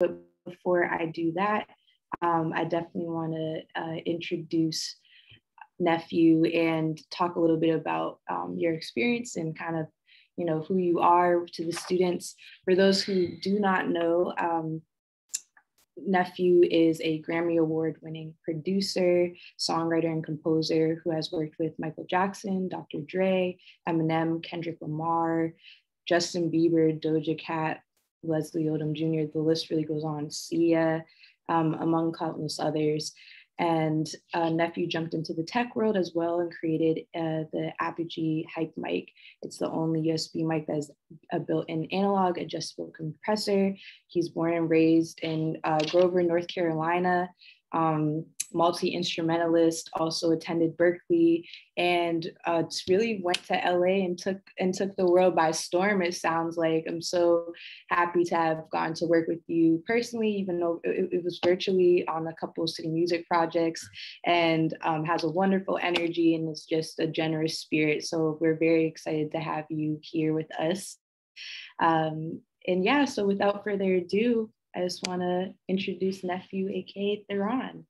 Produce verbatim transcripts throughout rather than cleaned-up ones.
But before I do that, um, I definitely want to uh, introduce NEFFU and talk a little bit about um, your experience and kind of, you know, who you are to the students. For those who do not know, um, NEFFU is a Grammy Award-winning producer, songwriter, and composer who has worked with Michael Jackson, Doctor Dre, Eminem, Kendrick Lamar, Justin Bieber, Doja Cat, Leslie Odom Junior The list really goes on. Sia, um, among countless others. And uh, NEFFU jumped into the tech world as well and created uh, the Apogee Hype Mic. It's the only U S B mic that has a built-in analog adjustable compressor. He's born and raised in uh, Grover, North Carolina, um, multi-instrumentalist, also attended Berkeley, and uh, really went to L A and took, and took the world by storm, it sounds like. I'm so happy to have gotten to work with you personally, even though it, it was virtually, on a couple of city music projects, and um, has a wonderful energy and is just a generous spirit. So we're very excited to have you here with us. Um, and yeah, so without further ado, I just wanna introduce NEFFU, A K A Theron.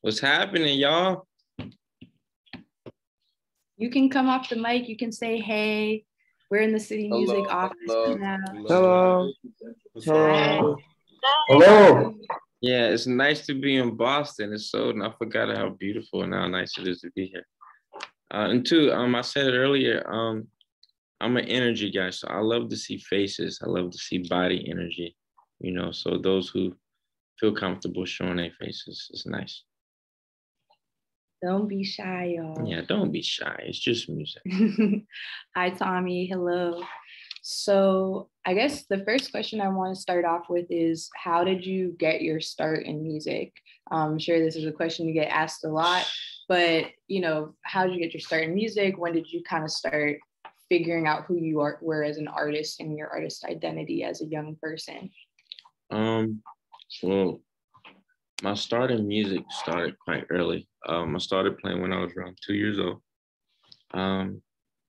What's happening, y'all? You can come off the mic. You can say, hey, we're in the city hello, music office hello, now. Hello. Hello. Hello. Yeah, it's nice to be in Boston. It's so, and I forgot how beautiful and how nice it is to be here. Uh, and two, um, I said it earlier, um, I'm an energy guy. So I love to see faces. I love to see body energy, you know, so those who feel comfortable showing their faces, it's nice. Don't be shy, y'all. Yeah, don't be shy. It's just music. Hi, Tommy. Hello. So I guess the first question I want to start off with is, how did you get your start in music? I'm sure this is a question you get asked a lot, but, you know, how did you get your start in music? When did you kind of start figuring out who you are, were as an artist and your artist identity as a young person? Um, well, my start in music started quite early. Um, I started playing when I was around two years old. Um,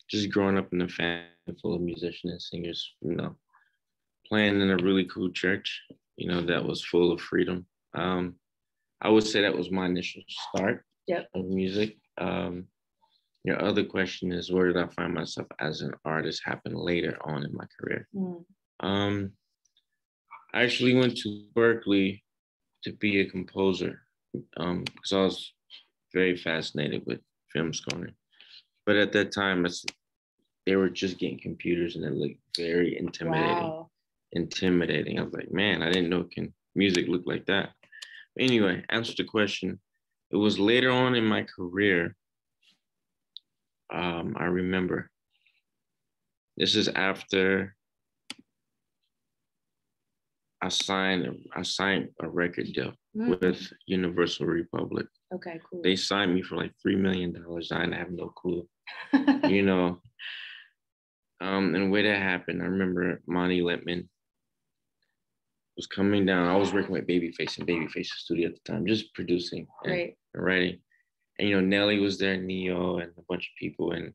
just growing up in a family full of musicians and singers, you know, playing in a really cool church, you know, that was full of freedom. Um, I would say that was my initial start yep. of music. Um, your other question is, where did I find myself as an artist? Happened later on in my career. Mm. Um, I actually went to Berkeley to be a composer um, because I was very fascinated with film scoring. But at that time, it's, they were just getting computers and it looked very intimidating. Wow. Intimidating. I was like, man, I didn't know can music look like that. But anyway, answer the question. It was later on in my career. Um, I remember. This is after I signed, I signed a record deal mm. with Universal Republic. Okay, cool. They signed me for like three million dollars. I didn't have no clue, you know. Um, and the way that happened, I remember Monty Lipman was coming down. I was working with Babyface and Babyface's studio at the time, just producing and, right. and writing. And, you know, Nelly was there, Neo, and a bunch of people. And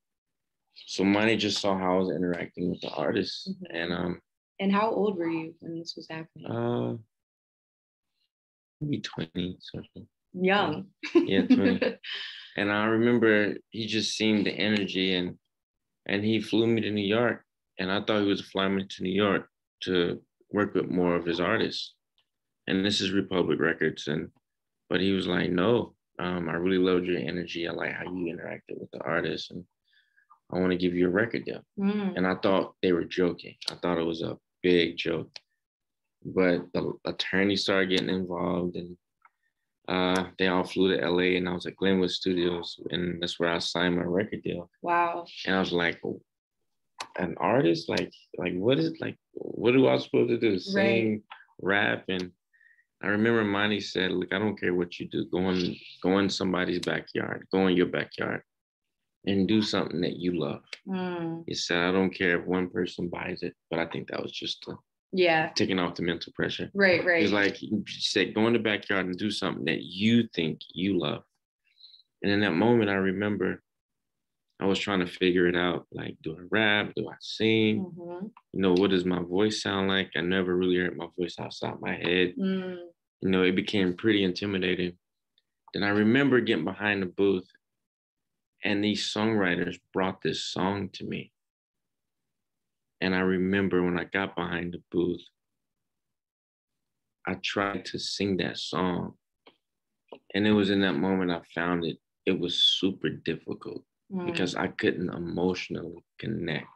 so Monty just saw how I was interacting with the artists. Mm-hmm. And, um, And how old were you when this was happening? Uh, maybe twenty something. Young. Um, yeah, twenty. And I remember he just seen the energy, and and he flew me to New York, and I thought he was flying me to New York to work with more of his artists. And this is Republic Records, and but he was like, no, um, I really loved your energy. I like how you interacted with the artists, and I want to give you a record deal. Mm. And I thought they were joking. I thought it was a big joke, but the attorney started getting involved, and uh, they all flew to L A, and I was at Glenwood Studios, and that's where I signed my record deal. Wow. And I was like, an artist? Like, like what is like, what do I supposed to do? Sing, right. rap? And I remember Monty said, look, I don't care what you do. Go in, go in somebody's backyard, go in your backyard and do something that you love. Mm. He said, I don't care if one person buys it, but I think that was just the, yeah, taking off the mental pressure. Right, right. He's like, he said, go in the backyard and do something that you think you love. And in that moment, I remember I was trying to figure it out. Like, do I rap? Do I sing? Mm-hmm. You know, what does my voice sound like? I never really heard my voice outside my head. Mm. You know, it became pretty intimidating. Then I remember getting behind the booth and these songwriters brought this song to me. And I remember when I got behind the booth, I tried to sing that song. And it was in that moment I found it. It was super difficult. Mm. Because I couldn't emotionally connect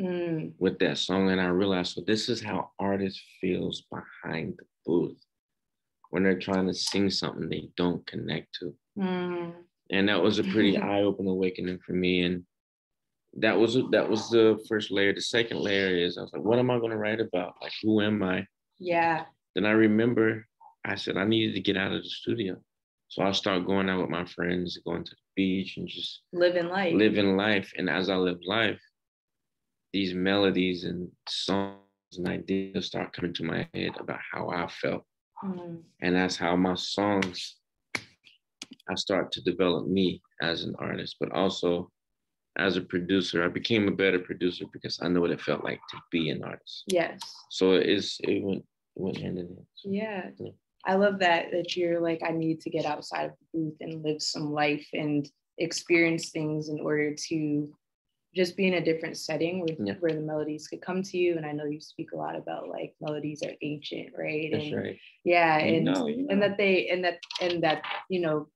mm. with that song. And I realized, so this is how artists feels behind the booth when they're trying to sing something they don't connect to. Mm. And that was a pretty eye-opening awakening for me. And that was that was the first layer. The second layer is, I was like, what am I going to write about? Like, who am I? Yeah. Then I remember I said I needed to get out of the studio. So I started going out with my friends, going to the beach and just living life. Living life. And as I lived life, these melodies and songs and ideas start coming to my head about how I felt. Mm. And that's how my songs, I start to develop me as an artist, but also as a producer. I became a better producer because I know what it felt like to be an artist. Yes. So it's, it went, it went hand in hand. So, yeah. yeah. I love that, that you're like, I need to get outside of the booth and live some life and experience things in order to just be in a different setting with, yeah. where the melodies could come to you. And I know you speak a lot about like melodies are ancient, right? That's and, right. Yeah, you and know, you know. and that they and that and that you know,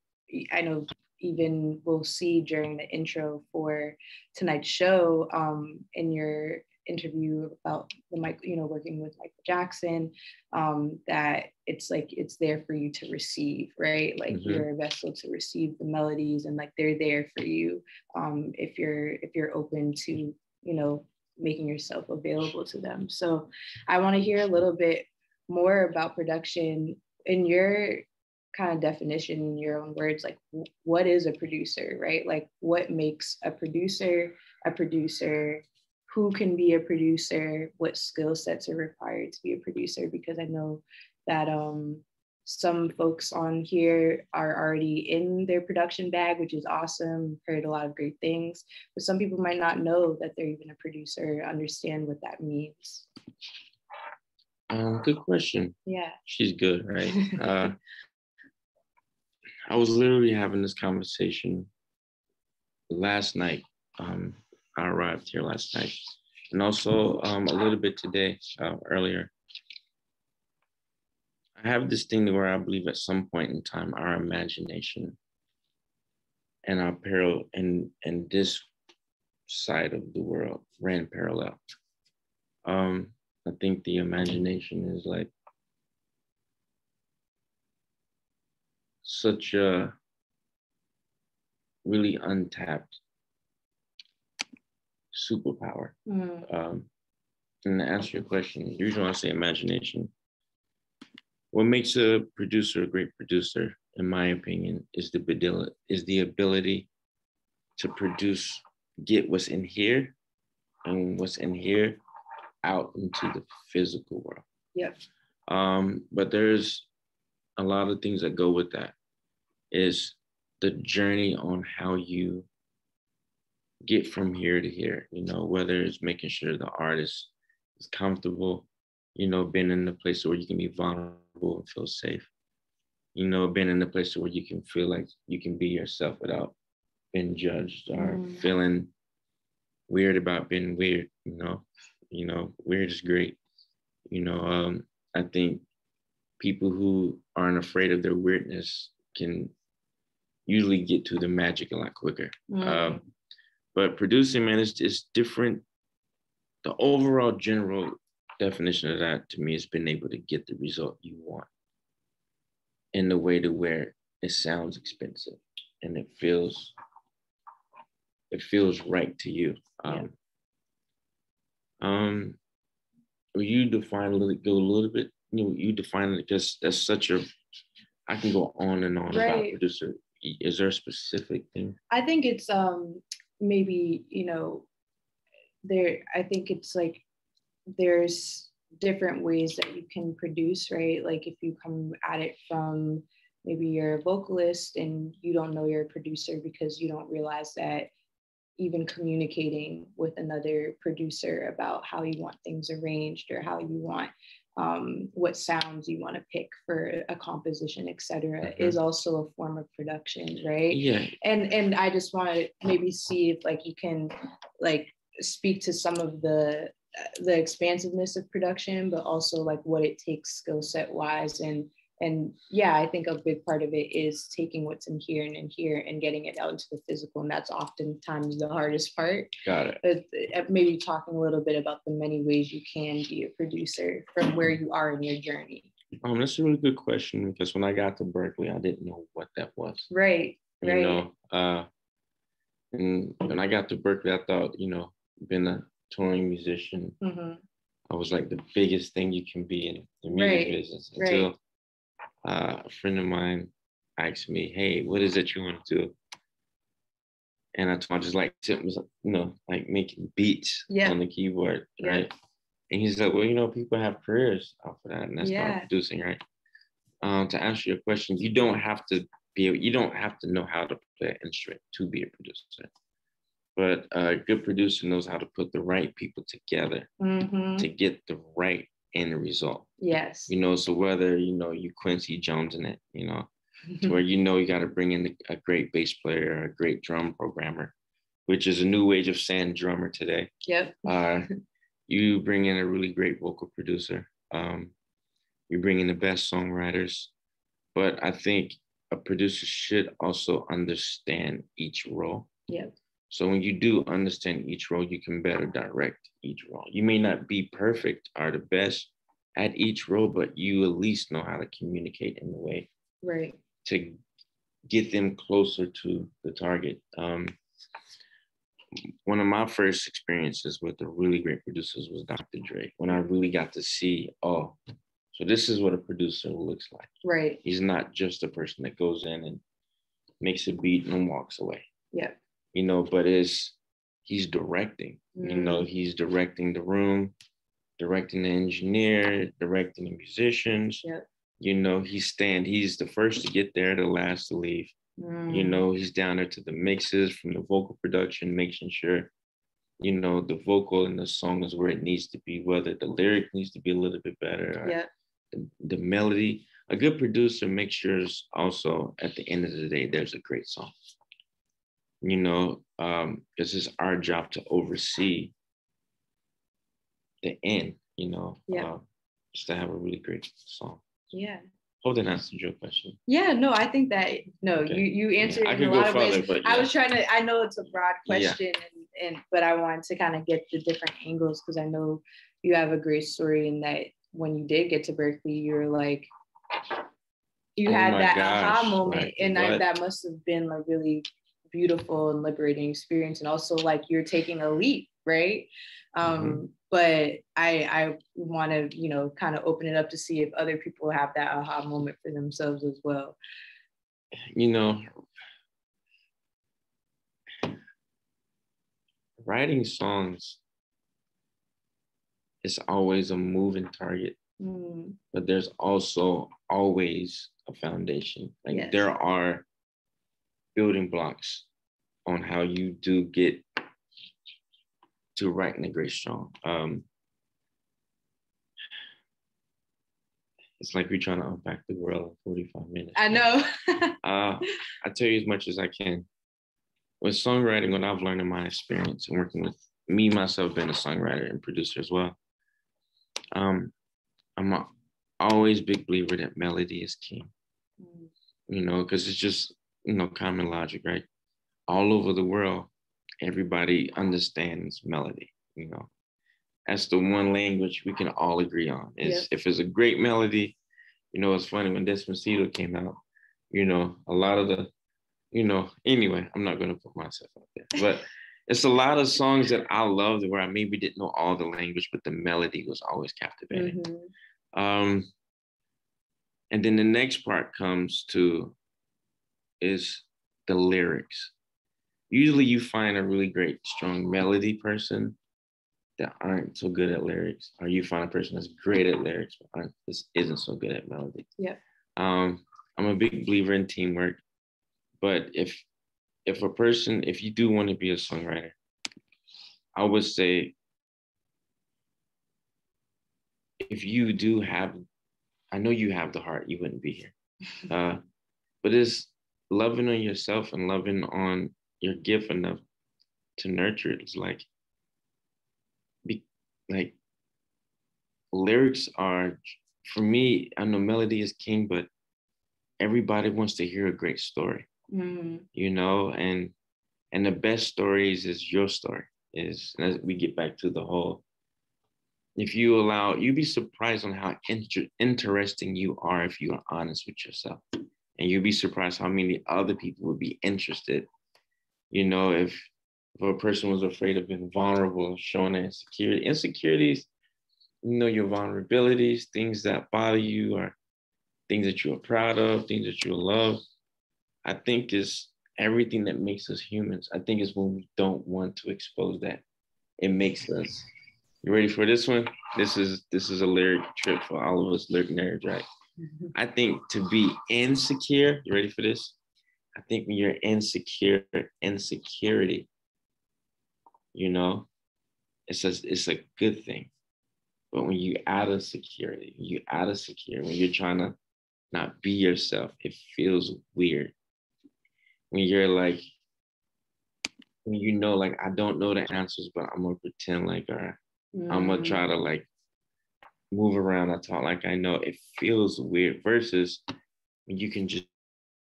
I know even we'll see during the intro for tonight's show um, in your interview about the Mike, you know, working with Michael Jackson, um, that it's like, it's there for you to receive, right? Like mm-hmm. you're a vessel to receive the melodies and like, they're there for you. Um, if you're, if you're open to, you know, making yourself available to them. So I want to hear a little bit more about production in your kind of definition, in your own words, like what is a producer, right? Like what makes a producer, a producer, who can be a producer, what skill sets are required to be a producer, because I know that um, some folks on here are already in their production bag, which is awesome, heard a lot of great things, but some people might not know that they're even a producer, understand what that means. Um, good question. Yeah. She's good, right? uh, I was literally having this conversation last night. Um, I arrived here last night, and also um, a little bit today, uh, earlier. I have this thing where I believe at some point in time, our imagination and our parallel and, and this side of the world ran parallel. Um, I think the imagination is like such a really untapped superpower. Mm. Um, and to answer your question, usually I say imagination. What makes a producer a great producer, in my opinion, is the is the ability to produce, get what's in here, and what's in here out into the physical world. Yep. Um, but there's a lot of things that go with that. Is the journey on how you get from here to here, you know, whether it's making sure the artist is comfortable, you know, being in the place where you can be vulnerable and feel safe, you know, being in the place where you can feel like you can be yourself without being judged or mm. feeling weird about being weird, you know, you know, weird is great. You know, um, I think people who aren't afraid of their weirdness can usually get to the magic a lot quicker. Mm. Uh, But producing, man, it's, it's different. The overall general definition of that to me is being able to get the result you want in the way to where it sounds expensive and it feels, it feels right to you. Um, yeah. um, you define a little, go a little bit, you know, you define it because that's such a, I can go on and on right. about producer. Is there a specific thing? I think it's, um. maybe, you know, there, I think it's like, there's different ways that you can produce, right? Like if you come at it from, maybe you're a vocalist and you don't know you're a producer because you don't realize that even communicating with another producer about how you want things arranged or how you want um, what sounds you want to pick for a composition, et cetera, mm-hmm. is also a form of production, right? Yeah. And and I just want to maybe see if like you can like speak to some of the the expansiveness of production, but also like what it takes skill set wise. And And yeah, I think a big part of it is taking what's in here and in here and getting it out into the physical. And that's oftentimes the hardest part. Got it. But maybe talking a little bit about the many ways you can be a producer from where you are in your journey. Um, that's a really good question, because when I got to Berkeley, I didn't know what that was. Right, right. You know, uh, and when I got to Berkeley, I thought, you know, being a touring musician, mm-hmm. I was like the biggest thing you can be in the music right. business. Until right. Uh, a friend of mine asked me, "Hey, what is it you want to do?" And I told him, I just like, you know, like making beats yeah. on the keyboard, yeah. right? And he's like, "Well, you know, people have careers off of that, and that's yeah. not producing, right?" Um, to answer your question, you don't have to be, you don't have to know how to play an instrument to be a producer, but a good producer knows how to put the right people together mm-hmm. to get the right end result. Yes. You know, so whether, you know, you Quincy Jones in it, you know, to where, you know, you got to bring in a great bass player, a great drum programmer, which is a new wave of saying drummer today. Yep. uh, you bring in a really great vocal producer. Um, you bring in the best songwriters. But I think a producer should also understand each role. Yep. So when you do understand each role, you can better direct each role. You may not be perfect or the best at each role, but you at least know how to communicate in a way right. to get them closer to the target. Um, one of my first experiences with the really great producers was Doctor Dre, when I really got to see, oh, so this is what a producer looks like. Right. He's not just a person that goes in and makes a beat and walks away. Yeah. You know, but it's, he's directing, mm-hmm. you know, he's directing the room, directing the engineer, directing the musicians, yep. you know, he's staying, he's the first to get there, the last to leave, mm. you know, he's down there to the mixes, from the vocal production, making sure, you know, the vocal and the song is where it needs to be, whether the lyric needs to be a little bit better, yep. the, the melody. A good producer makes sure also at the end of the day, there's a great song. You know, um, this is our job to oversee the end, you know, yeah. uh, just to have a really great song. Yeah. Hope that answered your question. Yeah, no, I think that, no, okay. you, you answered yeah, it in a lot of further, ways. But, yeah. I was trying to, I know it's a broad question, yeah. and, and but I wanted to kind of get the different angles, because I know you have a great story in that when you did get to Berkeley, you were like, you oh had that gosh, aha moment. Like, and I, that must have been like really beautiful and liberating experience, and also like you're taking a leap, right? Um, mm-hmm. But I I want to, you know, kind of open it up to see if other people have that aha moment for themselves as well. You know, writing songs is always a moving target, mm-hmm. but there's also always a foundation. Like yes. there are building blocks on how you do get to writing a great song. Um, it's like we're trying to unpack the world in forty-five minutes. I know. uh, I tell you as much as I can. With songwriting, what I've learned in my experience and working with me, myself being a songwriter and producer as well, um, I'm a, always a big believer that melody is king. Mm. You know, because it's just, you know, common logic, right? All over the world, everybody understands melody, you know. That's the one language we can all agree on. Is yep. if it's a great melody, you know, it's funny, when Despacito came out, you know, a lot of the, you know, anyway, I'm not going to put myself out there, but it's a lot of songs that I loved where I maybe didn't know all the language, but the melody was always captivating. Mm-hmm. Um, and then the next part comes to, is the lyrics. Usually you find a really great, strong melody person that aren't so good at lyrics, or you find a person that's great at lyrics, but aren't, this isn't so good at melody. Yeah. Um, I'm a big believer in teamwork, but if if a person, if you do want to be a songwriter, I would say, if you do have, I know you have the heart, you wouldn't be here. Uh, but it's loving on yourself and loving on your gift enough to nurture it. It's like, be, like lyrics are, for me, I know melody is king, but everybody wants to hear a great story, mm-hmm. you know? And and the best stories is your story. Is, and as we get back to the whole, if you allow, you'd be surprised on how inter- interesting you are if you are honest with yourself. And you'd be surprised how many other people would be interested. You know, if, if a person was afraid of being vulnerable, showing their insecurity, insecurities, you know, your vulnerabilities, things that bother you or things that you are proud of, things that you love. I think is everything that makes us humans. I think is when we don't want to expose that. It makes us. You ready for this one? This is this is a lyric trip for all of us lyric nerds, right? Mm-hmm. I think to be insecure, you ready for this? I think when you're insecure, insecurity, you know, it's a, it's a good thing. But when you out of security, when you out of secure, when you're trying to not be yourself, it feels weird. When you're like, when you know, like, I don't know the answers, but I'm gonna pretend like, all right, mm. I'm gonna try to like move around. I talk like I know. It feels weird versus when you can just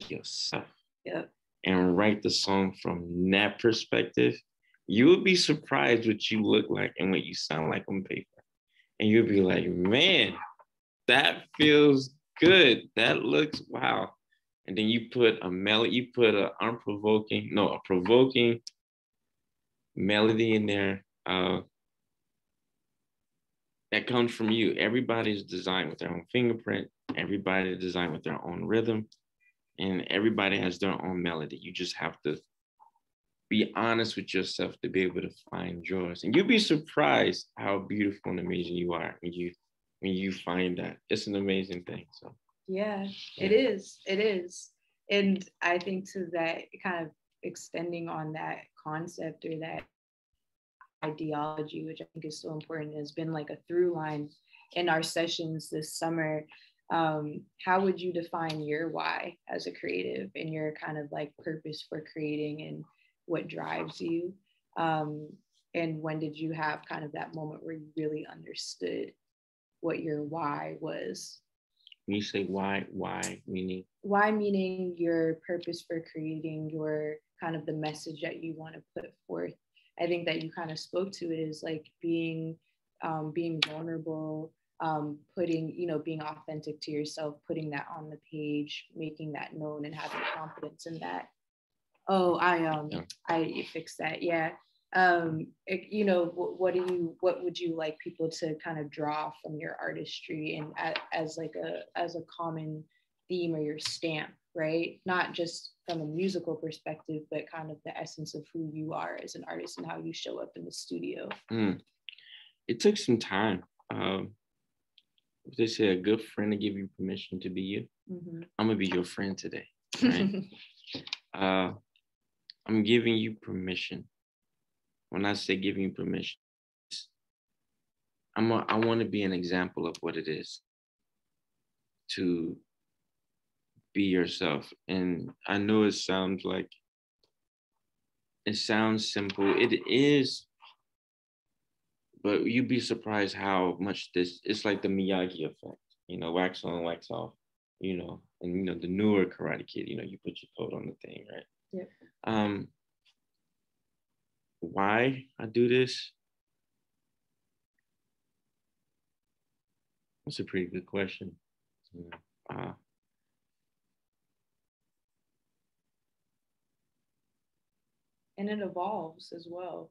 be yourself, yeah, and write the song from that perspective. You would be surprised what you look like and what you sound like on paper. And you'll be like, man, that feels good. That looks, wow. And then you put a melody, you put a unprovoking, no, a provoking melody in there uh, that comes from you. Everybody's designed with their own fingerprint. Everybody's designed with their own rhythm. And everybody has their own melody. You just have to be honest with yourself to be able to find yours. And you'll be surprised how beautiful and amazing you are when you when you find that. It's an amazing thing. So yeah, yeah. it is. It is. And I think to that, kind of extending on that concept or that ideology, which I think is so important, has been like a through line in our sessions this summer. Um, how would you define your why as a creative and your kind of like purpose for creating and what drives you? Um, and when did you have kind of that moment where you really understood what your why was? When you say why, why meaning? Why meaning your purpose for creating, your kind of the message that you want to put forth. I think that you kind of spoke to it is like being, um, being vulnerable, um, putting, you know, being authentic to yourself, putting that on the page, making that known and having confidence in that. Oh, I um, yeah. I fixed that. Yeah, um, it, you know, what, what do you, what would you like people to kind of draw from your artistry and as, as like a as a common theme or your stamp, right? Not just from a musical perspective, but kind of the essence of who you are as an artist and how you show up in the studio. Mm. It took some time. Um, they say a good friend to give you permission to be you. Mm-hmm. I'm gonna be your friend today, right? uh, I'm giving you permission. When I say giving you permission, I'm a, I want to be an example of what it is to be yourself. And I know it sounds like, it sounds simple. It is, but you'd be surprised how much this, it's like the Miyagi effect, you know, wax on, wax off, you know, and, you know, the newer Karate Kid, you know, you put your coat on the thing, right? Yeah. Um, why I do this? That's a pretty good question. Yeah. Uh, and it evolves as well.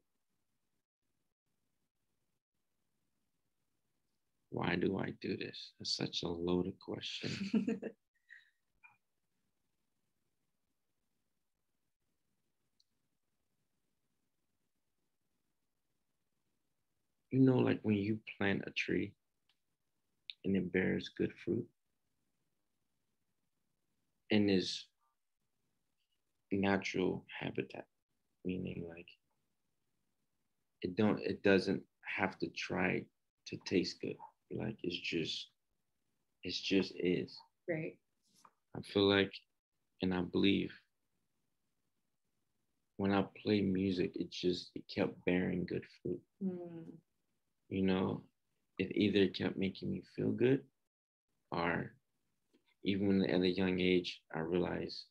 Why do I do this? That's such a loaded question. You know, like when you plant a tree and it bears good fruit and is natural habitat, meaning like it don't it doesn't have to try to taste good. Like it's just it's just is. Right. I feel like, and I believe when I play music, it just it kept bearing good fruit. Mm. You know, it either kept making me feel good, or even at a young age, I realized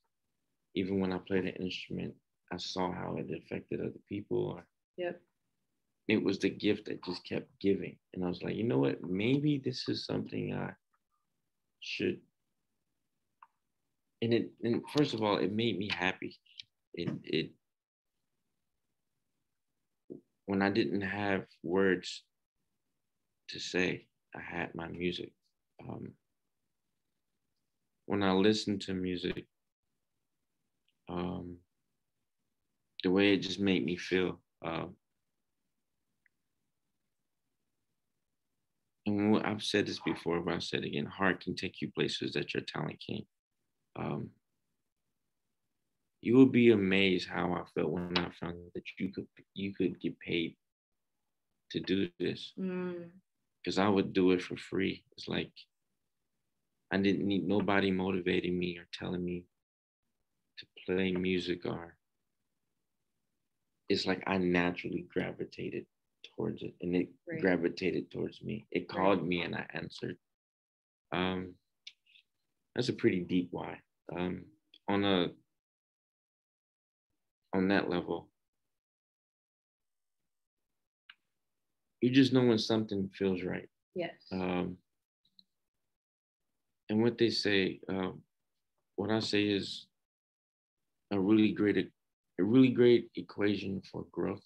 even when I played an instrument, I saw how it affected other people. Or yep. It was the gift that just kept giving. And I was like, you know what? Maybe this is something I should. And it, and first of all, it made me happy. It, it, when I didn't have words to say, I had my music. Um, when I listened to music, um, the way it just made me feel. Um, And I've said this before, but I'll say it again. Heart can take you places that your talent can't. Um, you will be amazed how I felt when I found that you could you could get paid to do this. Because mm. I would do it for free. It's like I didn't need nobody motivating me or telling me to play music. Or it's like I naturally gravitated towards it, and it right. gravitated towards me. It called right. me, and I answered. Um, that's a pretty deep why. Um, on a on that level, you just know when something feels right. Yes. Um, and what they say, uh, what I say is a really great, a really great equation for growth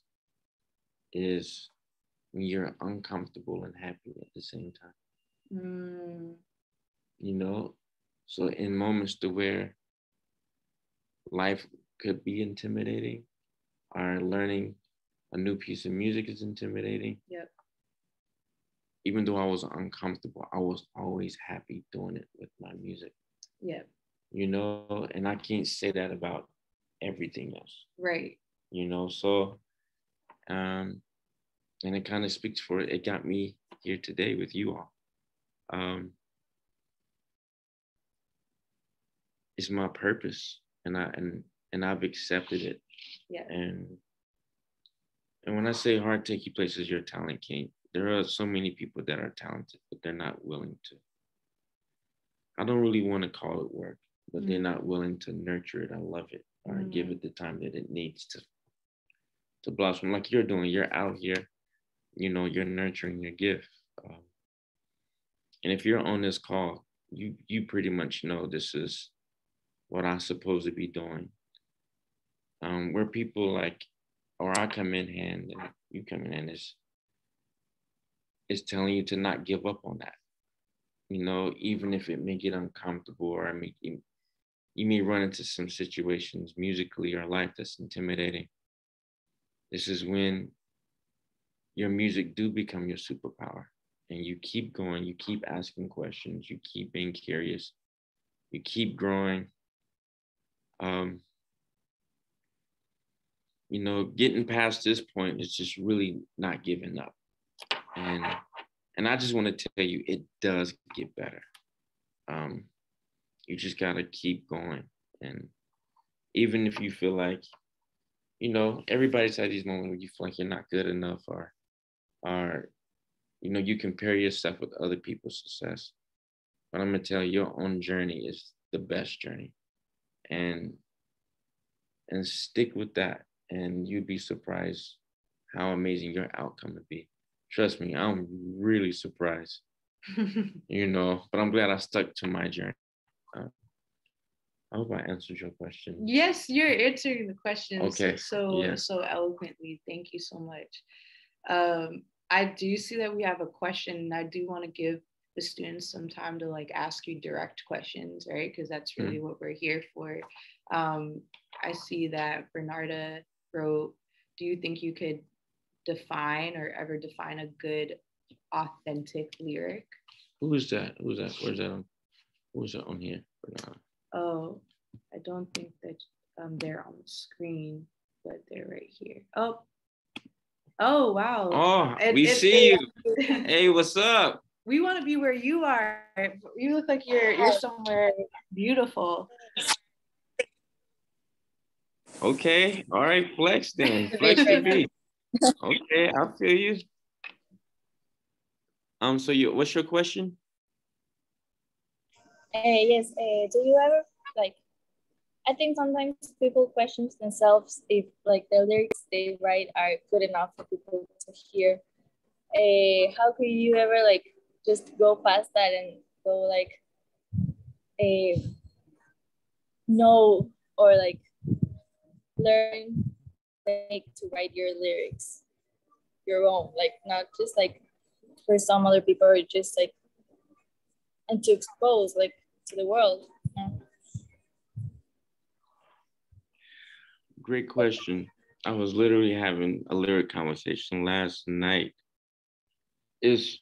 is when you're uncomfortable and happy at the same time. Mm. You know? So in moments to where life could be intimidating, or learning a new piece of music is intimidating. Yep. Even though I was uncomfortable, I was always happy doing it with my music. Yeah. You know, and I can't say that about everything else. Right. You know, so um and it kind of speaks for it. It got me here today with you all. Um it's my purpose, and I and and I've accepted it. Yeah. And and when I say hard take you places your talent can't, there are so many people that are talented, but they're not willing to. I don't really want to call it work, but mm-hmm. they're not willing to nurture it. I love it, or mm-hmm. give it the time that it needs to to blossom, like you're doing. You're out here, you know, you're nurturing your gift. Um, and if you're on this call, you you pretty much know this is what I'm supposed to be doing. Um, where people like, or I come in hand, and you come in and it's, it's telling you to not give up on that. You know, even if it may get uncomfortable, or I mean, you, you may run into some situations musically or life that's intimidating. This is when your music do become your superpower, and you keep going, you keep asking questions, you keep being curious, you keep growing. Um, you know, getting past this point is just really not giving up. And, and I just want to tell you, it does get better. Um, you just got to keep going. And even if you feel like, you know, everybody's had these moments where you feel like you're not good enough, or, or, you know, you compare yourself with other people's success. But I'm going to tell you, your own journey is the best journey. And, and stick with that, and you'd be surprised how amazing your outcome would be. Trust me, I'm really surprised, you know, but I'm glad I stuck to my journey. Uh, I hope I answered your question. Yes, you're answering the question okay. so yeah. so eloquently. Thank you so much. Um, I do see that we have a question, and I do want to give the students some time to like ask you direct questions, right? Because that's really mm-hmm. what we're here for. Um, I see that Bernarda wrote, do you think you could define or ever define a good, authentic lyric? Who is that? Who is that? Where's that on? Who is that on here? Bernarda? Oh, I don't think that um there on the screen, but they're right here. Oh, oh wow. Oh, it, we it, see it, you. Hey, what's up? We want to be where you are. You look like you're you're somewhere beautiful. Okay, all right, flex then. Flex T V. Okay, I feel you. Um, so you, what's your question? Uh, yes. Uh, do you ever like? I think sometimes people question themselves if like the lyrics they write are good enough for people to hear. Uh, how could you ever like just go past that and go like, a uh, know or like learn like to write your lyrics, your own, like not just like for some other people, or just like and to expose like to the world. Yeah. Great question. I was literally having a lyric conversation last night. It's,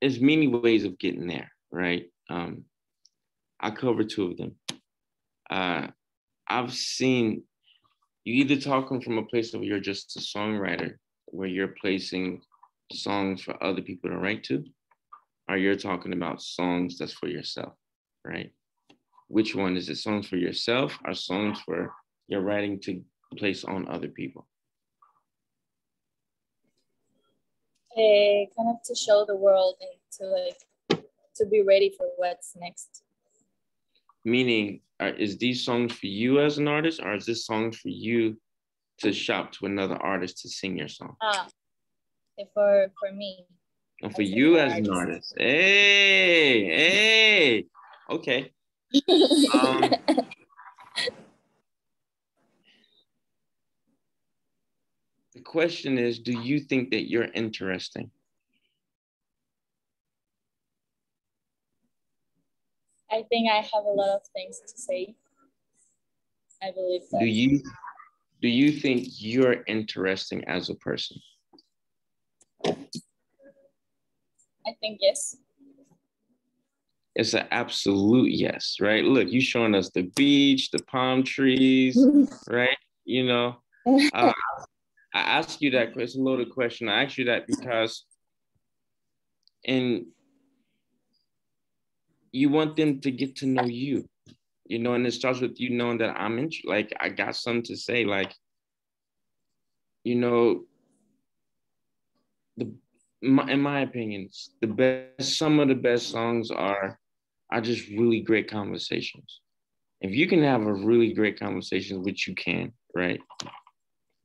it's many ways of getting there, right? Um, I cover two of them. Uh, I've seen you either talking from a place where you're just a songwriter, where you're placing songs for other people to write to, or you're talking about songs that's for yourself, right? Which one is it? Songs for yourself or songs for you're writing to place on other people? Uh, kind of to show the world and to like to be ready for what's next. Meaning, are, is these songs for you as an artist, or is this song for you to shop to another artist to sing your song? Ah, for for me. And for you as an artist. Hey, hey. Okay. um, The question is, do you think that you're interesting? I think I have a lot of things to say. I believe that. Do you, do you think you're interesting as a person? I think yes. It's an absolute yes, right? Look, you showing us the beach, the palm trees, right? You know? Uh, I ask you that question, loaded question. I ask you that because and you want them to get to know you, you know, and it starts with you knowing that I'm in, like, I got something to say, like, you know, the my, in my opinion, the best, some of the best songs are, are just really great conversations. If you can have a really great conversation, which you can, right?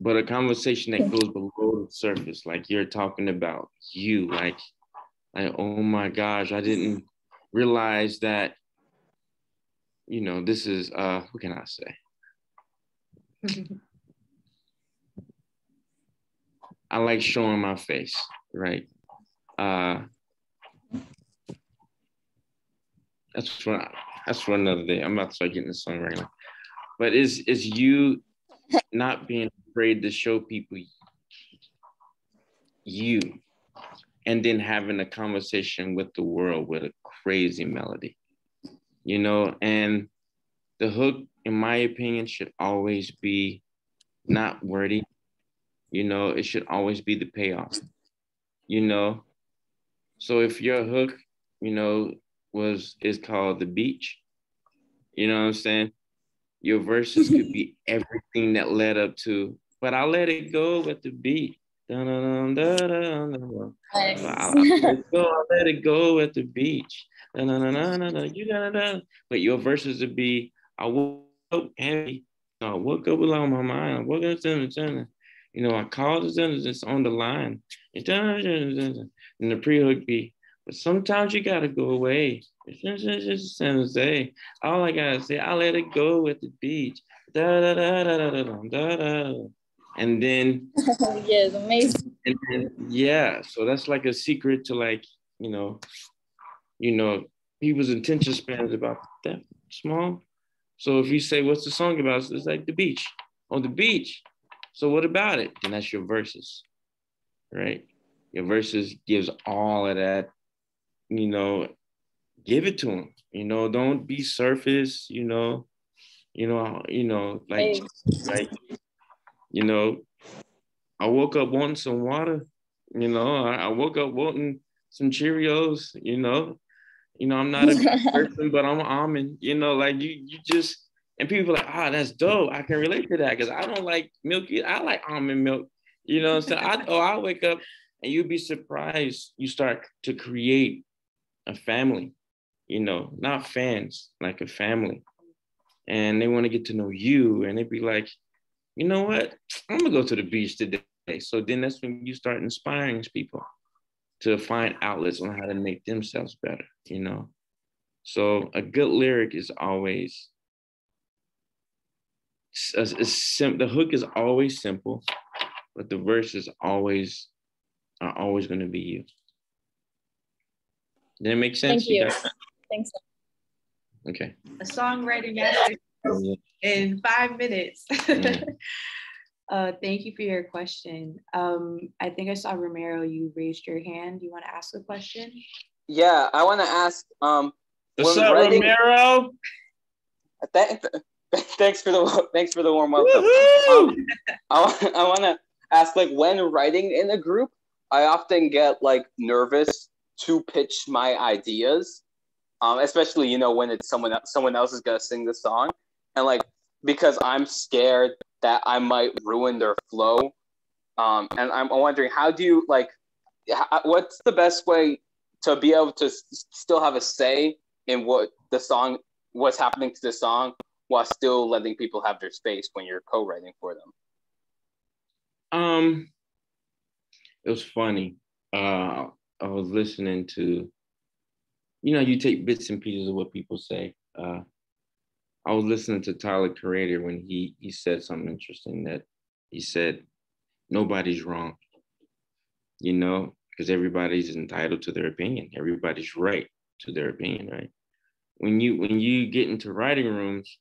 But a conversation that goes below the surface, like you're talking about you, like, like, oh my gosh, I didn't realize that, you know, this is, uh, what can I say? I like showing my face, right? Uh, that's, for, that's for another day. I'm about to start getting this song right now. But it's, it's you not being afraid to show people you, and then having a conversation with the world with a crazy melody, you know, and the hook, in my opinion, should always be not wordy, you know, it should always be the payoff, you know, so if your hook, you know, was, is called the beach, you know what I'm saying? Your verses could be everything that led up to, but I'll let it go with the beat. Dun, dun, dun, dun, dun, dun. Nice. I'll, I'll, let it go, I'll let it go at the beach. Dun, dun, dun, dun, dun, you dun, dun. But your verses would be, I woke up heavy, I woke up along my mind, I woke up, dun, dun, dun. You know, I called it, it's on the line. Dun, dun, dun, dun. And the pre-hook be, but sometimes you gotta go away. All I gotta say, I let it go with the beach. Da, da, da, da, da, da, da, da. And then yeah, it's amazing. And then, yeah, so that's like a secret to like, you know, you know, people's attention spans about that small. So if you say, what's the song about? So it's like the beach. On the beach. So what about it? Then that's your verses. Right? Your verses gives all of that, you know. Give it to them, you know, don't be surface, you know, You know, you know, like, like, you know, I woke up wanting some water. You know, I, I woke up wanting some Cheerios. You know, you know, I'm not a good person, but I'm an almond. You know, like you, you just, and people are like, ah, oh, that's dope. I can relate to that because I don't like milk. I like almond milk. You know, so I oh, I wake up, and you'd be surprised. You start to create a family. You know, not fans, like a family. And they want to get to know you. And they'd be like, you know what? I'm going to go to the beach today. So then that's when you start inspiring people to find outlets on how to make themselves better, you know? So a good lyric is always, it's, it's sim- the hook is always simple, but the verses always are always going to be you. Did it make sense? Thank you. you Thanks. Okay. A songwriting master in five minutes. Mm. uh, thank you for your question. Um, I think I saw Romero, you raised your hand. You want to ask a question? Yeah, I want to ask. Um, What's up, writing... Romero? Th- th- thanks for the thanks for the warm welcome. Um, I, I want to ask, like, when writing in a group, I often get like nervous to pitch my ideas. Um, especially, you know, when it's someone else, someone else is going to sing the song. And, like, because I'm scared that I might ruin their flow. Um, and I'm wondering, how do you, like, how, what's the best way to be able to s- still have a say in what the song, what's happening to the song, while still letting people have their space when you're co-writing for them? Um, it was funny. Uh, I was listening to, you know, you take bits and pieces of what people say. Uh, I was listening to Tyler, Creator, when he he said something interesting, that he said, nobody's wrong, you know, because everybody's entitled to their opinion. Everybody's right to their opinion, right? When you when you get into writing rooms,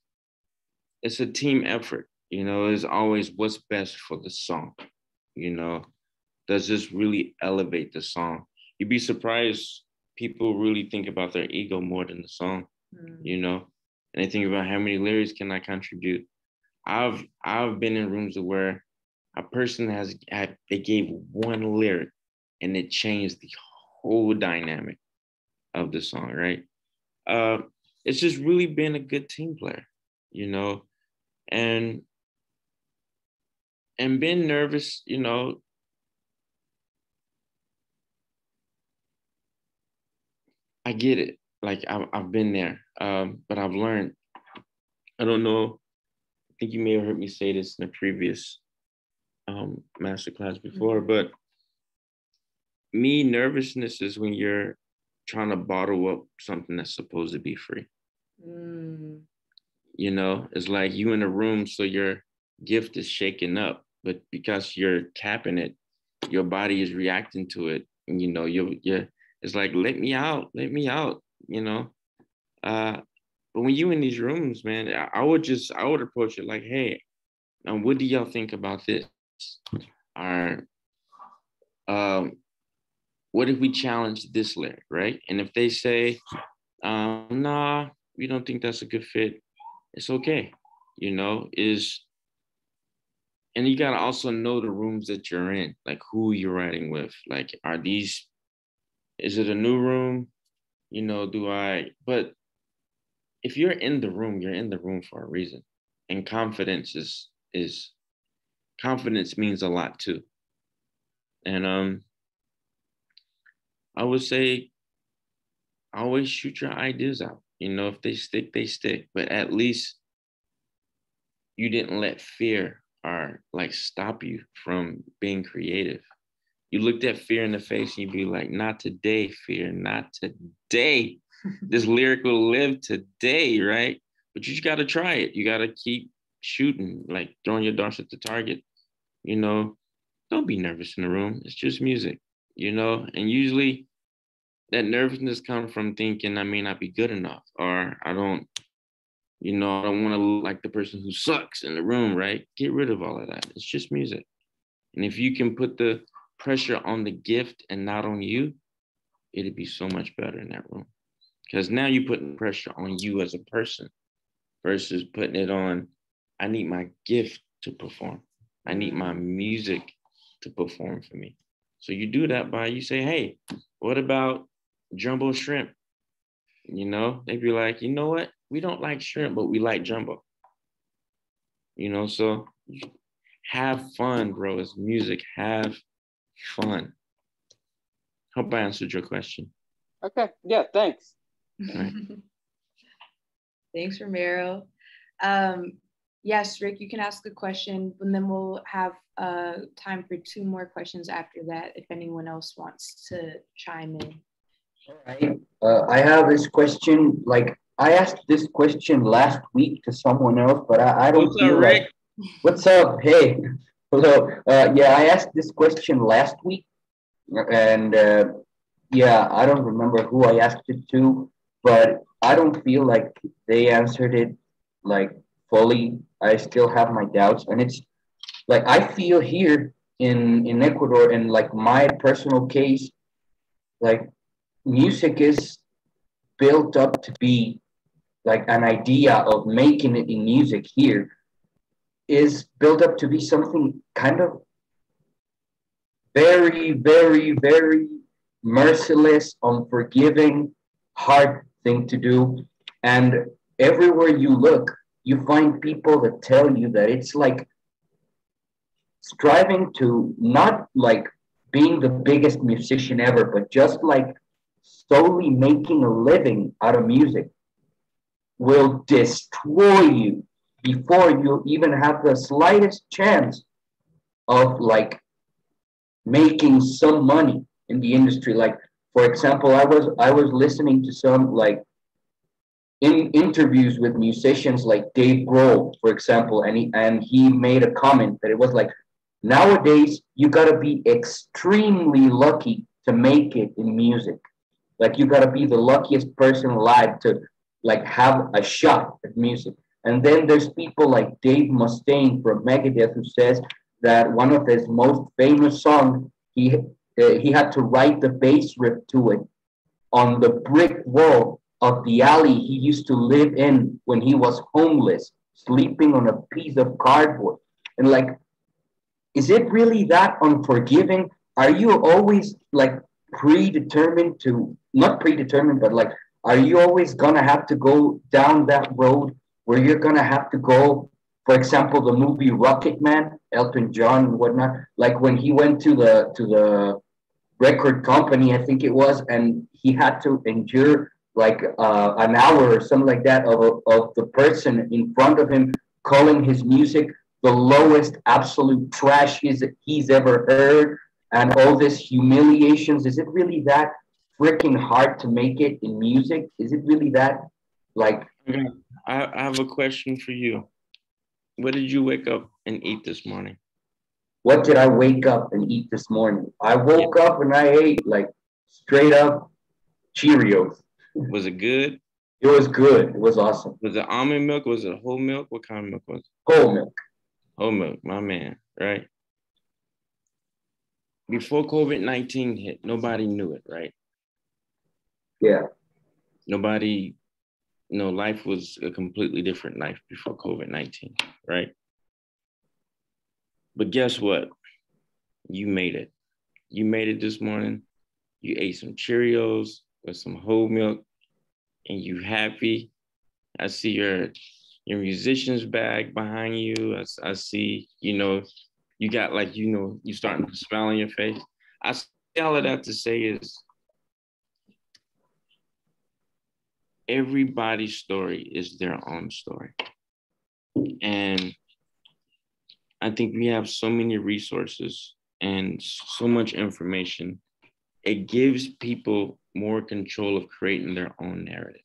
it's a team effort, you know, it's always what's best for the song, you know, does this really elevate the song? You'd be surprised. People really think about their ego more than the song, mm. you know? And they think about how many lyrics can I contribute? I've I've been in rooms where a person has, had, they gave one lyric and it changed the whole dynamic of the song, right? Uh, it's just really been a good team player, you know? And, and being nervous, you know, I get it. Like I've, I've been there, um, but I've learned. I don't know. I think you may have heard me say this in a previous um, masterclass before, mm-hmm. but me, nervousness is when you're trying to bottle up something that's supposed to be free. Mm. You know, it's like you in a room, so your gift is shaken up, but because you're tapping it, your body is reacting to it. And, you know, you're, you're, it's like, let me out, let me out, you know? Uh, but when you in these rooms, man, I, I would just, I would approach it like, hey, now what do y'all think about this? Or um, what if we challenge this lyric, right? And if they say, um, nah, we don't think that's a good fit, it's okay, you know? Is and you gotta also know the rooms that you're in, like who you're writing with, like are these, is it a new room? You know, do I, but if you're in the room, you're in the room for a reason. And confidence is, is confidence means a lot too. And um, I would say, always shoot your ideas out. You know, if they stick, they stick, but at least you didn't let fear or like stop you from being creative. You looked at fear in the face and you'd be like, not today, fear, not today. This lyric will live today, right? But you just got to try it. You got to keep shooting, like throwing your darts at the target. You know, don't be nervous in the room. It's just music, you know? And usually that nervousness comes from thinking I may not be good enough, or I don't, you know, I don't want to look like the person who sucks in the room, right? Get rid of all of that. It's just music. And if you can put the pressure on the gift and not on you, it'd be so much better in that room. Because now you're putting pressure on you as a person versus putting it on, I need my gift to perform. I need my music to perform for me. So you do that by, you say, hey, what about jumbo shrimp? You know, they'd be like, you know what? We don't like shrimp, but we like jumbo. You know, so have fun, bro. It's music. Have fun. Hope I answered your question. Okay. Yeah, thanks. All right. Thanks, Romero. Um, yes, Rick, you can ask a question, and then we'll have uh, time for two more questions after that if anyone else wants to chime in. All right. Uh, I have this question. Like, I asked this question last week to someone else, but I, I don't What's feel up, Rick? Like, what's up? Hey. Hello. Uh, yeah, I asked this question last week, and uh, yeah, I don't remember who I asked it to, but I don't feel like they answered it like fully. I still have my doubts, and it's like I feel here in in Ecuador, and like my personal case, like music is built up to be like an idea of making it in music here is built up to be something kind of very, very, very merciless, unforgiving, hard thing to do. And everywhere you look, you find people that tell you that it's like striving to not like being the biggest musician ever, but just like solely making a living out of music will destroy you before you even have the slightest chance of like making some money in the industry. Like, for example, I was I was listening to some like in interviews with musicians like Dave Grohl, for example, and he and he made a comment that it was like, nowadays you gotta be extremely lucky to make it in music. Like, you gotta be the luckiest person alive to like have a shot at music. And then there's people like Dave Mustaine from Megadeth who says that one of his most famous songs, he uh, he had to write the bass riff to it on the brick wall of the alley he used to live in when he was homeless, sleeping on a piece of cardboard. And like, is it really that unforgiving? Are you always like predetermined to, not predetermined, but like, are you always gonna have to go down that road where you're gonna have to go, for example, the movie Rocket Man, Elton John and whatnot, like when he went to the to the record company, I think it was, and he had to endure like uh, an hour or something like that of, of the person in front of him calling his music the lowest absolute trash he's, he's ever heard, and all this humiliations. Is it really that freaking hard to make it in music? Is it really that like... Okay. I, I have a question for you. What did you wake up and eat this morning? What did I wake up and eat this morning? I woke yeah. up and I ate like straight up Cheerios. Was it good? It was good. It was awesome. Was it almond milk? Was it whole milk? What kind of milk was it? Whole milk. Whole milk, my man, right? Before COVID nineteen hit, nobody knew it, right? Yeah. Nobody, you know, life was a completely different life before COVID nineteen, right? But guess what? You made it. You made it this morning. You ate some Cheerios with some whole milk and you happy. I see your, your musician's bag behind you. I, I see, you know, you got like, you know, you starting to smile on your face. I see all of that to say is everybody's story is their own story. And I think we have so many resources and so much information. It gives people more control of creating their own narrative.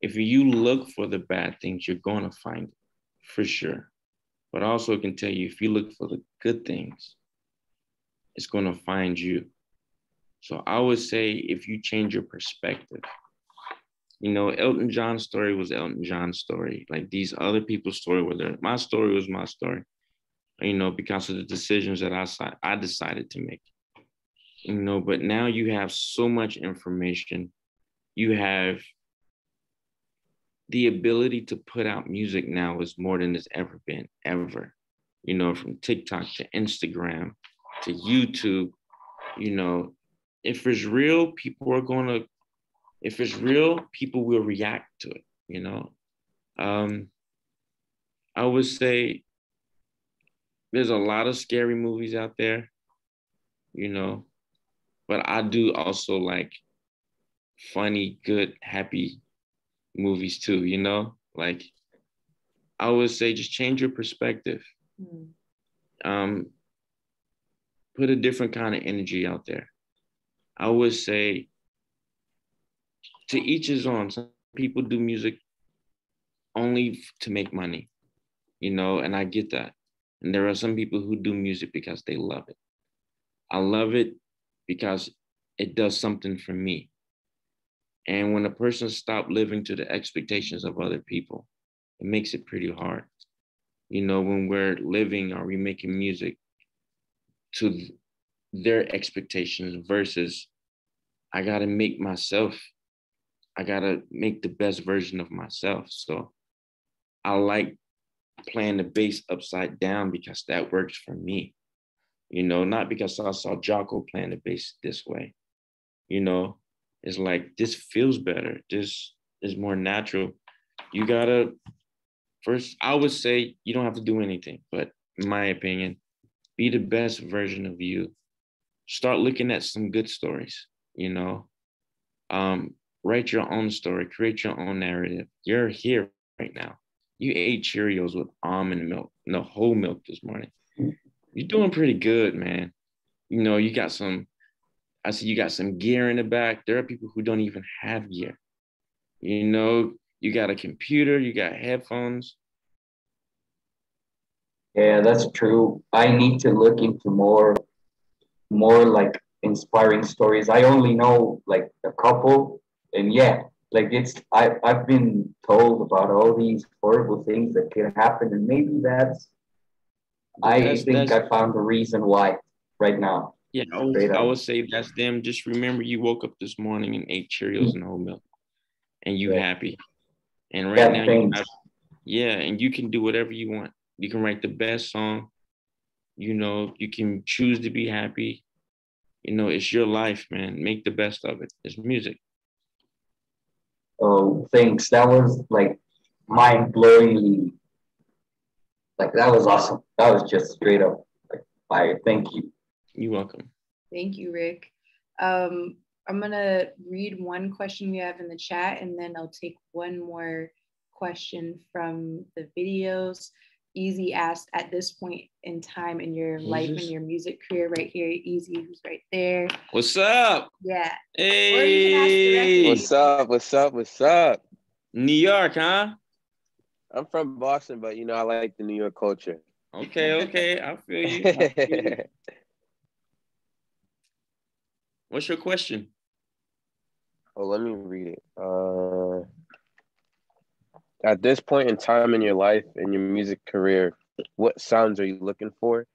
If you look for the bad things, you're going to find it for sure. But also, it can tell you, if you look for the good things, it's going to find you. So I would say, if you change your perspective, you know, Elton John's story was Elton John's story. Like, these other people's story were their, my story was my story, you know, because of the decisions that I, I decided to make. You know, but now you have so much information. You have the ability to put out music now is more than it's ever been, ever. You know, from TikTok to Instagram to YouTube, you know, if it's real, people are going to, if it's real, people will react to it, you know. Um, I would say there's a lot of scary movies out there, you know, but I do also like funny, good, happy movies too, you know. Like, I would say just change your perspective. Mm. Um, put a different kind of energy out there. I would say to each his own. Some people do music only to make money, you know, and I get that. And there are some people who do music because they love it. I love it because it does something for me. And when a person stops living to the expectations of other people, it makes it pretty hard. You know, when we're living or we're making music to their expectations versus I got to make myself, I got to make the best version of myself. So I like playing the bass upside down because that works for me. You know, not because I saw Jocko playing the bass this way. You know, it's like, this feels better. This is more natural. You gotta, first, I would say you don't have to do anything, but in my opinion, be the best version of you. Start looking at some good stories, you know. Um, write your own story, create your own narrative. You're here right now. You ate Cheerios with almond milk, no, whole milk this morning. You're doing pretty good, man. You know, you got some, I see you got some gear in the back. There are people who don't even have gear. You know, you got a computer, you got headphones. Yeah, that's true. I need to look into more, more like inspiring stories. I only know like a couple, and yeah, like it's, I, I've been told about all these horrible things that can happen, and maybe that's, I that's, think that's, I found the reason why right now. Yeah, I would, I would say that's them. Just remember you woke up this morning and ate Cheerios and whole milk, and you yeah. happy. And right that now, you have, yeah, and you can do whatever you want. You can write the best song. You know, you can choose to be happy. You know, it's your life, man. Make the best of it. It's music. Oh, thanks. That was like mind-blowingly. Like, that was awesome. That was just straight up like fire. Thank you. You're welcome. Thank you, Rick. Um, I'm going to read one question we have in the chat, and then I'll take one more question from the videos. Easy asked, at this point in time in your Jesus. life and your music career, right here, Easy, who's right there. What's up? Yeah. Hey. What's up? What's up? What's up? New York, huh? I'm from Boston, but, you know, I like the New York culture. Okay, okay. I feel you. I feel you. What's your question? Oh, let me read it. Uh, at this point in time in your life and your music career, what sounds are you looking for?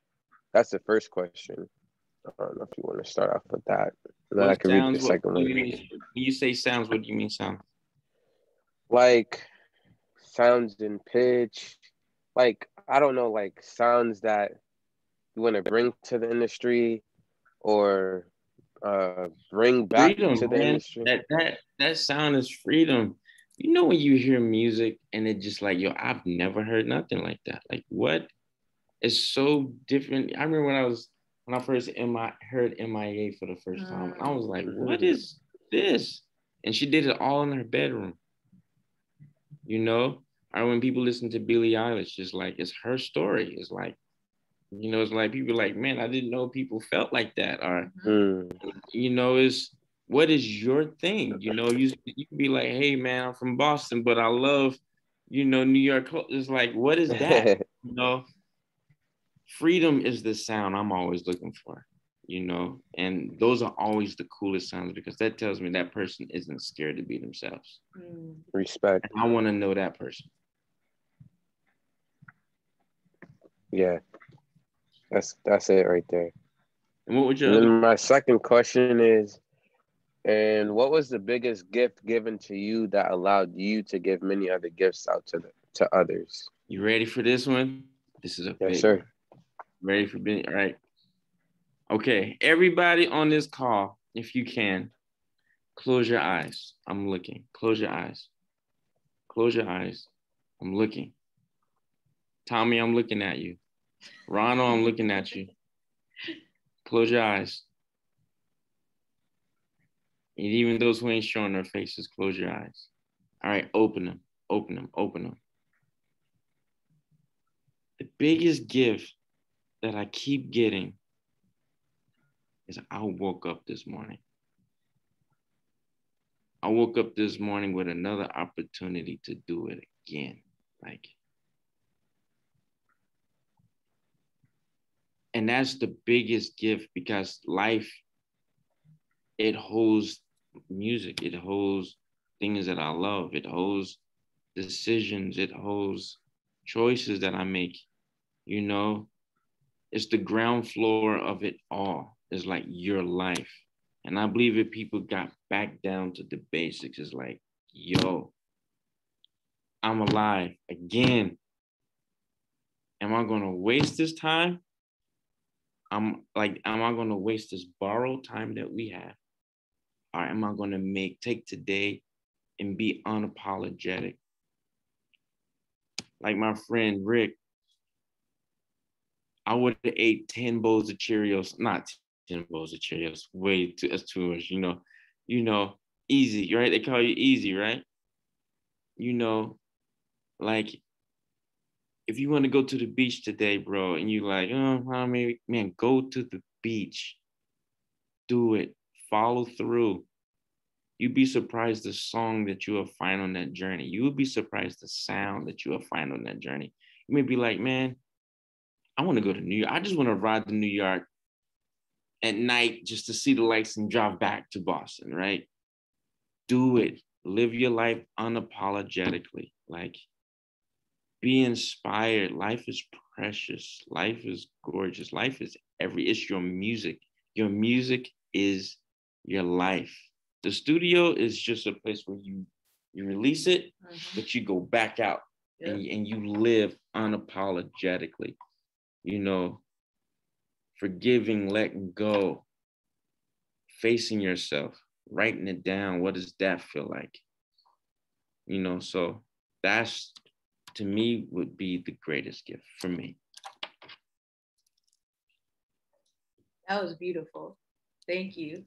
That's the first question. I don't know if you want to start off with that. And then I can read the second one. When you say sounds, what do you mean sound? Like sounds in pitch. Like, I don't know, like sounds that you want to bring to the industry or... Uh, bring back freedom, to the man. Industry. That, that that sound is freedom. You know, when you hear music and it's just like, yo, I've never heard nothing like that. Like, what? It's so different. I remember when I was when I first M I, heard M I A for the first uh, time. I was like, what is this? And she did it all in her bedroom. You know, or when people listen to Billie Eilish, it's like it's her story. It's like, you know, it's like people are like, man, I didn't know people felt like that. Or, mm. you know, it's what is your thing? You know, you, you can be like, hey, man, I'm from Boston, but I love, you know, New York. It's like, what is that? You know, freedom is the sound I'm always looking for, you know, and those are always the coolest sounds because that tells me that person isn't scared to be themselves. Mm. Respect. And I want to know that person. Yeah. That's that's it right there. And what would you? And then my second question is, And what was the biggest gift given to you that allowed you to give many other gifts out to the, to others? You ready for this one? This is a yes, big. Sir. Ready for being all right. Okay, everybody on this call, if you can, close your eyes. I'm looking. Close your eyes. Close your eyes. I'm looking. Tommy, I'm looking at you. Ronald, I'm looking at you. Close your eyes. And even those who ain't showing their faces, close your eyes. All right, open them, open them, open them. The biggest gift that I keep getting is I woke up this morning. I woke up this morning with another opportunity to do it again. Like, and that's the biggest gift, because life, it holds music, it holds things that I love, it holds decisions, it holds choices that I make, you know. It's the ground floor of it all. It's like your life. And I believe if people got back down to the basics, it's like, yo, I'm alive again. Am I gonna waste this time? I'm like, am I gonna waste this borrowed time that we have? Or am I gonna make take today and be unapologetic? Like my friend Rick, I would have ate ten bowls of Cheerios, not ten bowls of Cheerios, way too, that's too much, you know, you know, easy, right? They call you easy, right? You know, like, if you want to go to the beach today, bro, and you're like, oh, I mean, man, go to the beach, do it, follow through. You'd be surprised the song that you will find on that journey. You would be surprised the sound that you will find on that journey. You may be like, man, I want to go to New York. I just want to ride to New York at night just to see the lights and drive back to Boston, right? Do it. Live your life unapologetically. Like, be inspired. Life is precious. Life is gorgeous. Life is every, it's your music. Your music is your life. The studio is just a place where you, you release it, mm-hmm. but you go back out yeah. and, and you live unapologetically. You know, forgiving, letting go, facing yourself, writing it down. What does that feel like? You know, so that's, to me, would be the greatest gift for me. That was beautiful. Thank you.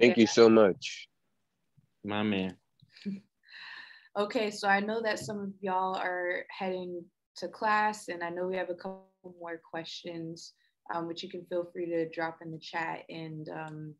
Thank yeah. you so much. My man. Okay, so I know that some of y'all are heading to class, and I know we have a couple more questions, um, which you can feel free to drop in the chat, and um,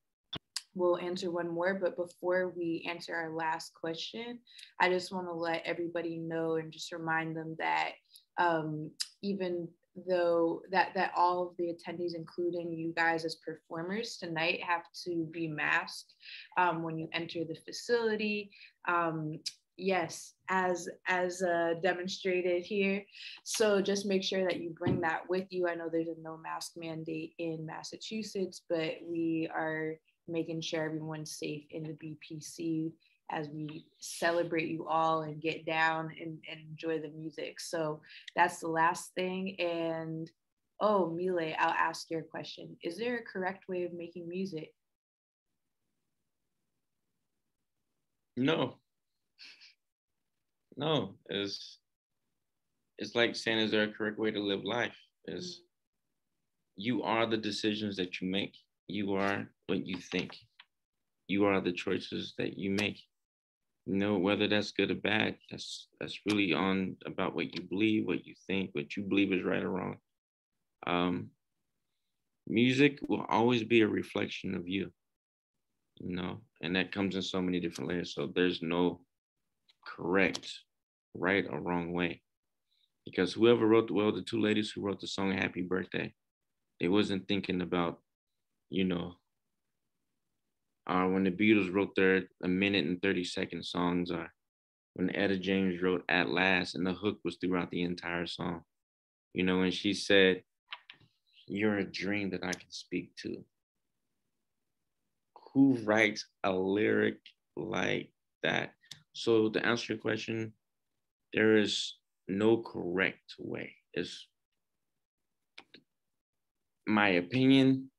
we'll answer one more. But before we answer our last question, I just want to let everybody know and just remind them that um, even though that that all of the attendees, including you guys as performers tonight, have to be masked um, when you enter the facility. Um, Yes, as as uh, demonstrated here. So just make sure that you bring that with you. I know there's a no mask mandate in Massachusetts, but we are making sure everyone's safe in the B P C as we celebrate you all and get down and, and enjoy the music. So that's the last thing. And oh, Mile, I'll ask your question. Is there a correct way of making music? No. No, it's, it's like saying, is there a correct way to live life? Is mm-hmm. you are the decisions that you make. You are what you think. You are the choices that you make. You know, whether that's good or bad, that's, that's really on about what you believe, what you think, what you believe is right or wrong. Um, music will always be a reflection of you, you know, and that comes in so many different layers. So there's no correct, right or wrong way, because whoever wrote the, well, the two ladies who wrote the song Happy Birthday, they wasn't thinking about, you know, uh, when the Beatles wrote their a minute and thirty second songs, or when Etta James wrote At Last, and the hook was throughout the entire song, you know, and she said, you're a dream that I can speak to. who writes a lyric like that? So to answer your question, there is no correct way. It's my opinion.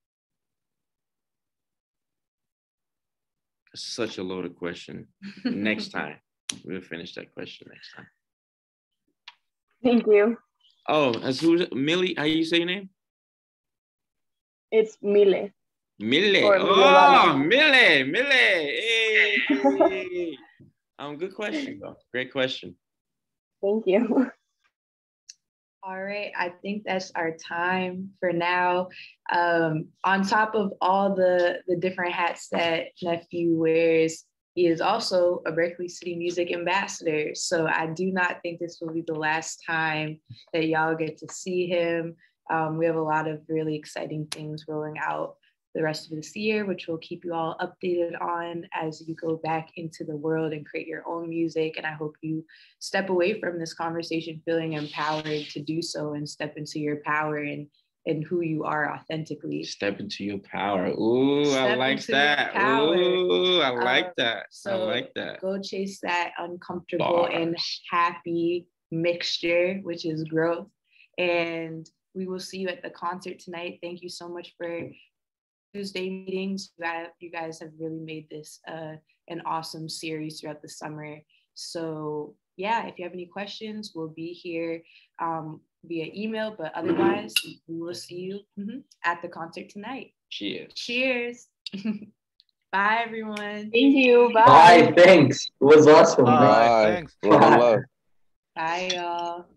Such a loaded question. Next time, we'll finish that question next time. Thank you. Oh, as who's Millie? How you say your name? It's Mille. Mille. Or oh, Mille. Mille. Hey. um, good question, though. Great question. Thank you. All right, I think that's our time for now. Um, on top of all the, the different hats that NEFFU wears, he is also a Berkeley City Music Ambassador. So I do not think this will be the last time that y'all get to see him. Um, we have a lot of really exciting things rolling out the rest of this year, which we'll keep you all updated on as you go back into the world and create your own music. And I hope you step away from this conversation feeling empowered to do so and step into your power and, and who you are authentically. Step into your power. Ooh, I like that. Ooh, I like um, that. So I like that. Go chase that uncomfortable Bars. and happy mixture, which is growth. And we will see you at the concert tonight. Thank you so much for Tuesday meetings. You guys have really made this uh, an awesome series throughout the summer. So yeah, if you have any questions, we'll be here um, via email, but otherwise we will see you mm-hmm, at the concert tonight. Cheers. Cheers. Bye everyone. Thank you. Bye. Bye. Thanks. It was awesome. Bye. Bye. Thanks. Bye. Bye y'all.